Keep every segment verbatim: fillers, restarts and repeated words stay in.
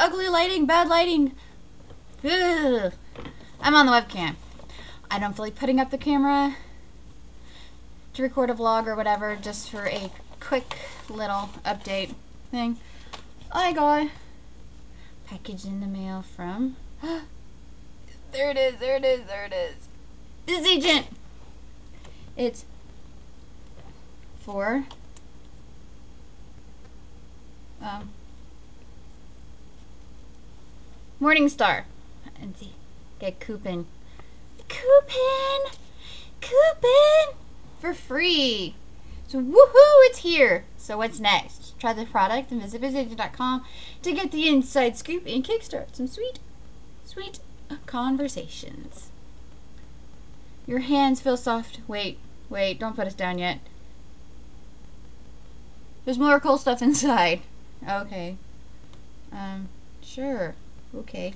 ugly lighting, bad lighting. Ugh. I'm on the webcam. I don't feel like putting up the camera to record a vlog or whatever, just for a quick little update thing. I got a package in the mail from... There it is, there it is, there it is. BzzAgent. It's for... Um, Morningstar. And see, get coupon. Coupon! Coupon! For free! So woohoo, it's here! So what's next? Try the product and visit BzzAgent dot com to get the inside scoop and kickstart some sweet, sweet conversations. Your hands feel soft. Wait, wait, don't put us down yet. There's more cool stuff inside. Okay. Um, sure. Okay.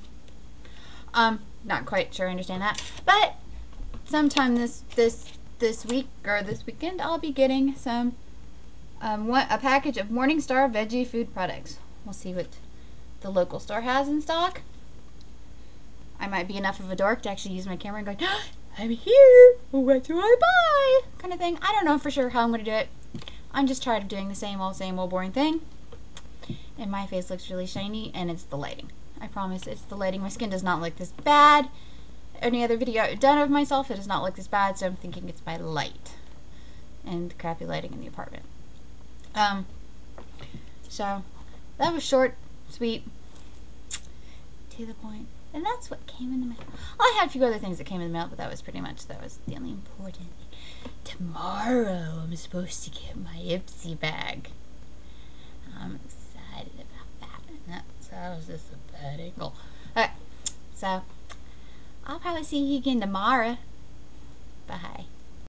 Um, not quite sure I understand that. But sometime this this this week or this weekend I'll be getting some um one, a package of Morningstar veggie food products. We'll see what the local store has in stock. I might be enough of a dork to actually use my camera and go, I'm here, what do I buy? Kind of thing. I don't know for sure how I'm gonna do it. I'm just tired of doing the same old same old boring thing. And my face looks really shiny, and it's the lighting. I promise it's the lighting. My skin does not look this bad. Any other video I've done of myself, it does not look this bad, so I'm thinking it's my light. And the crappy lighting in the apartment. Um, so, that was short, sweet, to the point. And that's what came in the mail. I had a few other things that came in the mail, but that was pretty much, that was the only important thing. Tomorrow, I'm supposed to get my Ipsy bag. I'm excited about that. And that sounds just a bad angle. Alright, so I'll probably see you again tomorrow. Bye.